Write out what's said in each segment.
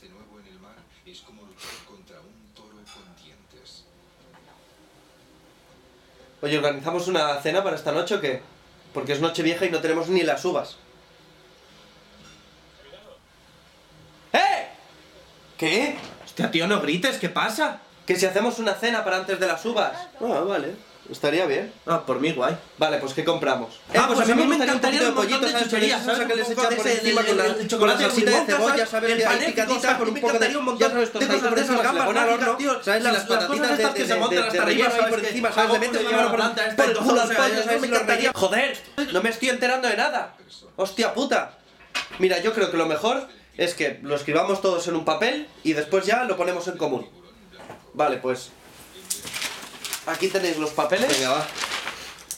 de nuevo en el mar es como luchar contra un toro con dientes. Oye, ¿organizamos una cena para esta noche o qué? Porque es noche vieja y no tenemos ni las uvas. ¡Eh! ¿Qué? Hostia, tío, no grites, ¿qué pasa? Que si hacemos una cena para antes de las uvas. Ah, vale. Estaría bien. Ah, por mí, guay. Vale, pues ¿qué compramos? Pues a mí me encantaría un pollito de chucherías, ¿sabes? Que les echan por encima con chocolate así de cebolla, ¿sabes? El pan picadita con un poco de... Ya sabes, tostaditas de esas gambas mágicas, tío. ¿Sabes? Las patatitas estas que se montan hasta arriba, ¿sabes? Por encima, ¿sabes? Le metes una mano por el culo al pollo, ¿sabes? Me encantaría... ¡Joder! No me estoy enterando de nada. ¡Hostia puta! Mira, yo creo que lo mejor es que lo escribamos todos en un papel y después ya lo ponemos en común. Vale, pues... Aquí tenéis los papeles. Venga, va.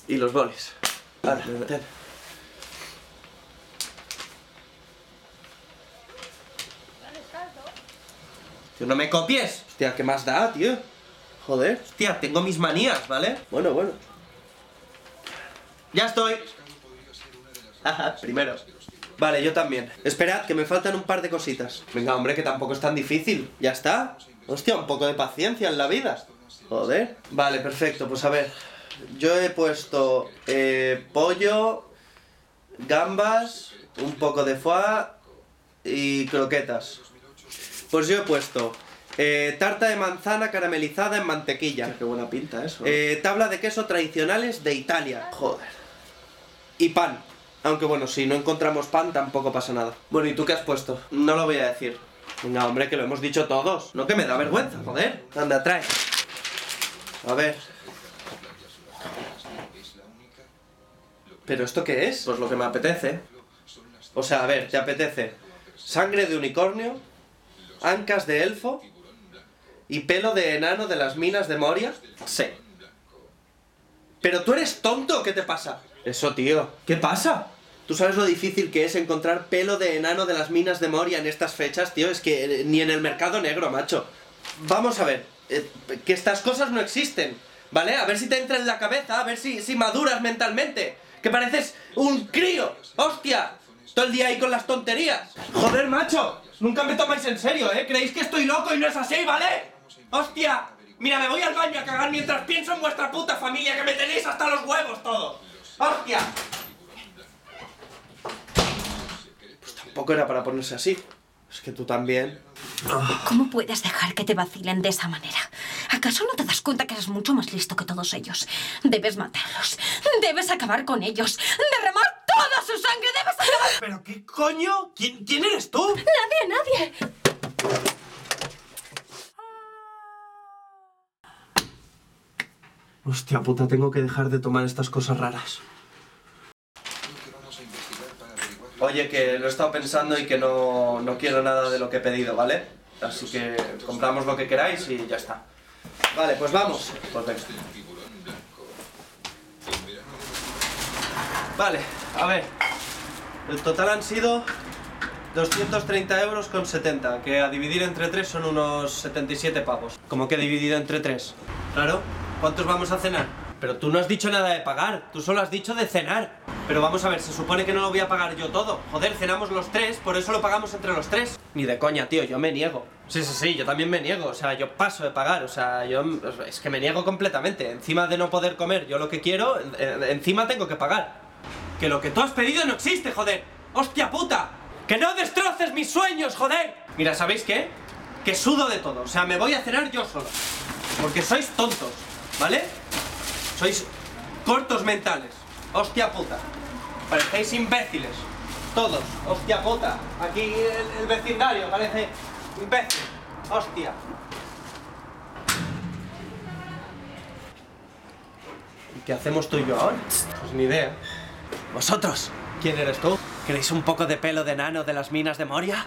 Y los bolis. Ahora, ten. Tío, no me copies. Hostia, ¿qué más da, tío? Joder. Hostia, tengo mis manías, ¿vale? Bueno. ¡Ya estoy! Ajá, primero. Vale, yo también. Esperad, que me faltan un par de cositas. Venga, hombre, que tampoco es tan difícil. ¿Ya está? Hostia, un poco de paciencia en la vida. Joder. Vale, perfecto, pues a ver. Yo he puesto pollo, gambas, un poco de foie y croquetas. Pues yo he puesto tarta de manzana caramelizada en mantequilla. Qué buena pinta eso. Tabla de queso tradicionales de Italia. Joder. Y pan. Aunque bueno, si no encontramos pan tampoco pasa nada. Bueno, ¿y tú qué has puesto? No lo voy a decir. Venga, hombre, que lo hemos dicho todos. No, que me da vergüenza, joder. Anda, trae. A ver. ¿Pero esto qué es? Pues lo que me apetece. O sea, a ver, te apetece sangre de unicornio, ancas de elfo y pelo de enano de las minas de Moria. Sí. ¿Pero tú eres tonto? ¿Qué te pasa? Eso, tío. ¿Qué pasa? ¿Tú sabes lo difícil que es encontrar pelo de enano de las minas de Moria en estas fechas, tío? Es que ni en el mercado negro, macho. Vamos a ver. Que estas cosas no existen, ¿vale? A ver si te entra en la cabeza, a ver si maduras mentalmente. Que pareces un crío, hostia. Todo el día ahí con las tonterías. Joder, macho, nunca me tomáis en serio, ¿eh? Creéis que estoy loco y no es así, ¿vale? Hostia, mira, me voy al baño a cagar mientras pienso en vuestra puta familia, que me tenéis hasta los huevos todo. Hostia. Pues tampoco era para ponerse así. Es que tú también... ¿Cómo puedes dejar que te vacilen de esa manera? ¿Acaso no te das cuenta que eres mucho más listo que todos ellos? Debes matarlos. Debes acabar con ellos. Derramar toda su sangre. Debes acabar... ¿Pero qué coño? ¿Quién eres tú? Nadie. Hostia puta, tengo que dejar de tomar estas cosas raras. Oye, que lo he estado pensando y que no quiero nada de lo que he pedido, ¿vale? Así que compramos lo que queráis y ya está. Vale, pues vamos. Pues venga. Vale, a ver. El total han sido 230,70 euros, que a dividir entre 3 son unos 77 pavos. ¿Cómo que dividido entre 3? Claro. ¿Cuántos vamos a cenar? Pero tú no has dicho nada de pagar, tú solo has dicho de cenar. Pero vamos a ver, se supone que no lo voy a pagar yo todo. Joder, cenamos los tres, por eso lo pagamos entre los tres. Ni de coña, tío, yo me niego. Sí, yo también me niego, o sea, yo paso de pagar, o sea, yo... Es que me niego completamente, encima de no poder comer yo lo que quiero, encima tengo que pagar. Que lo que tú has pedido no existe, joder. ¡Hostia puta! ¡Que no destroces mis sueños, joder! Mira, ¿sabéis qué? Que sudo de todo, o sea, me voy a cenar yo solo. Porque sois tontos, ¿vale? Sois cortos mentales. Hostia puta, parecéis imbéciles, todos, hostia puta, aquí el vecindario parece imbécil, hostia. ¿Y qué hacemos tú y yo ahora? Pues ni idea. ¿Vosotros? ¿Quién eres tú? ¿Queréis un poco de pelo de enano de las minas de Moria?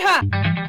¡Hija!